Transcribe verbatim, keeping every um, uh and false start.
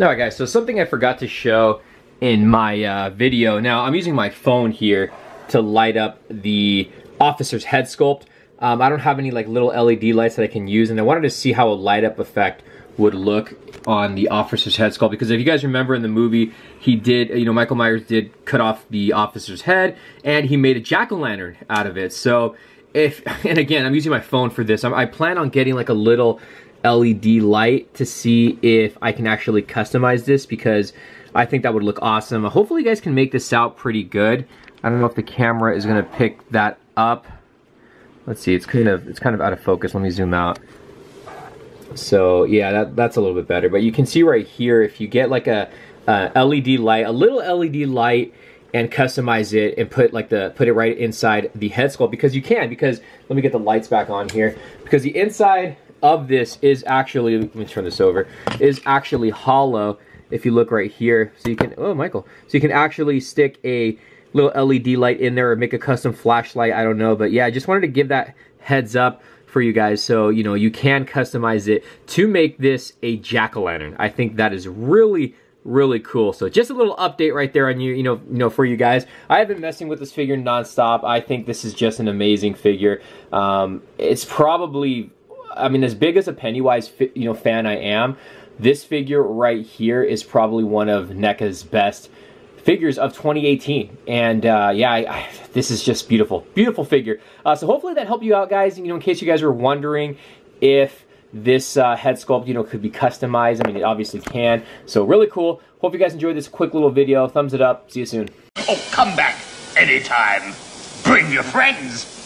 Alright guys, so something I forgot to show in my uh, video. Now, I'm using my phone here to light up the officer's head sculpt. Um, I don't have any like little L E D lights that I can use, and I wanted to see how a light up effect would look on the officer's head sculpt, because if you guys remember in the movie, he did, you know, Michael Myers did cut off the officer's head, and he made a jack-o'-lantern out of it. So if, and again, I'm using my phone for this, I'm, I plan on getting like a little L E D light to see if I can actually customize this, because I think that would look awesome. Hopefully you guys can make this out pretty good. I don't know if the camera is gonna pick that up. Let's see, it's kind of it's kind of out of focus. Let me zoom out. So yeah, that, that's a little bit better. But you can see right here, if you get like a, a L E D light, a little L E D light, and customize it and put like the put it right inside the head sculpt, because you can, because let me get the lights back on here, because the inside of this is actually, let me turn this over, is actually hollow. If you look right here, so you can, oh Michael, so you can actually stick a little L E D light in there or make a custom flashlight, I don't know. But yeah, I just wanted to give that heads up for you guys, so you know you can customize it to make this a jack-o'-lantern. I think that is really, really cool. So just a little update right there on you, you know, you know, for you guys. I have been messing with this figure nonstop. I think this is just an amazing figure. Um, it's probably, I mean, as big as a Pennywise, you know, fan I am, this figure right here is probably one of NECA's best figures of twenty eighteen. And uh, yeah, I, I, this is just beautiful, beautiful figure. Uh, so hopefully that helped you out, guys. You know, in case you guys were wondering if this uh, head sculpt, you know, could be customized, I mean, it obviously can. So really cool. Hope you guys enjoyed this quick little video. Thumbs it up. See you soon. Oh, come back anytime. Bring your friends.